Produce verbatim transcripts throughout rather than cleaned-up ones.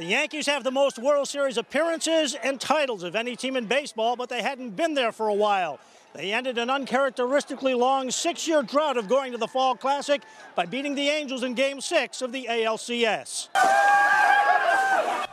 The Yankees have the most World Series appearances and titles of any team in baseball, but they hadn't been there for a while. They ended an uncharacteristically long six-year drought of going to the Fall Classic by beating the Angels in Game six of the A L C S.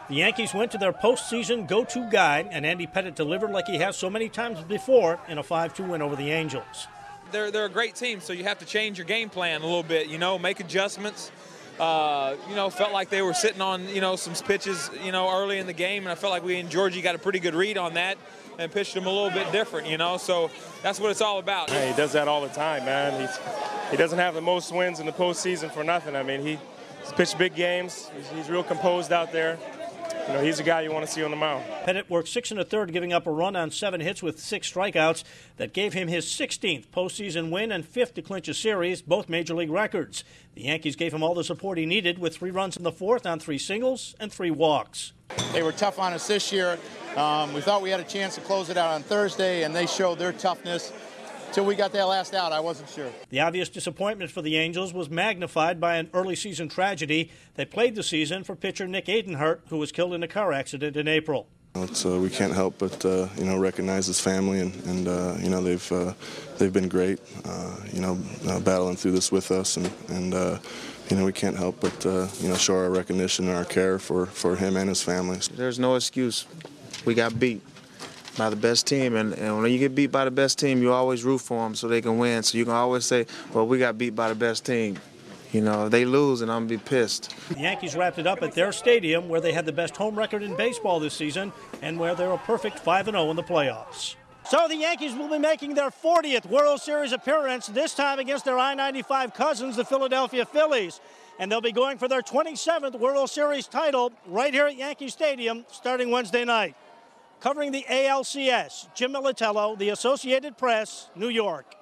The Yankees went to their postseason go-to guy, and Andy Pettitte delivered like he has so many times before in a five two win over the Angels. They're, they're a great team, so you have to change your game plan a little bit, you know, make adjustments. Uh, you know, felt like they were sitting on, you know, some pitches, you know, early in the game, and I felt like we and Georgie got a pretty good read on that and pitched them a little bit different, you know, so that's what it's all about. Yeah, he does that all the time, man. He's, he doesn't have the most wins in the postseason for nothing. I mean, he, he's pitched big games. He's, he's real composed out there. You know, he's a guy you want to see on the mound. Pettitte worked six and a third, giving up a run on seven hits with six strikeouts. That gave him his sixteenth postseason win and fifth to clinch a series, both Major League records. The Yankees gave him all the support he needed with three runs in the fourth on three singles and three walks. They were tough on us this year. Um, we thought we had a chance to close it out on Thursday, and they showed their toughness. Till we got that last out, I wasn't sure. The obvious disappointment for the Angels was magnified by an early season tragedy. They played the season for pitcher Nick Adenhart, who was killed in a car accident in April. It's, uh, we can't help but uh, you know, recognize his family, and, and uh, you know, they've uh, they've been great, uh, you know, uh, battling through this with us, and, and uh, you know, we can't help but uh, you know, show our recognition and our care for for him and his family. There's no excuse. We got beat by the best team, and, and when you get beat by the best team, you always root for them so they can win. So you can always say, well, we got beat by the best team. You know, if they lose, and I'm going to be pissed. The Yankees wrapped it up at their stadium, where they had the best home record in baseball this season and where they're a perfect five and oh in the playoffs. So the Yankees will be making their fortieth World Series appearance, this time against their I ninety-five cousins, the Philadelphia Phillies. And they'll be going for their twenty-seventh World Series title right here at Yankee Stadium starting Wednesday night. Covering the A L C S, Jim Militello, the Associated Press, New York.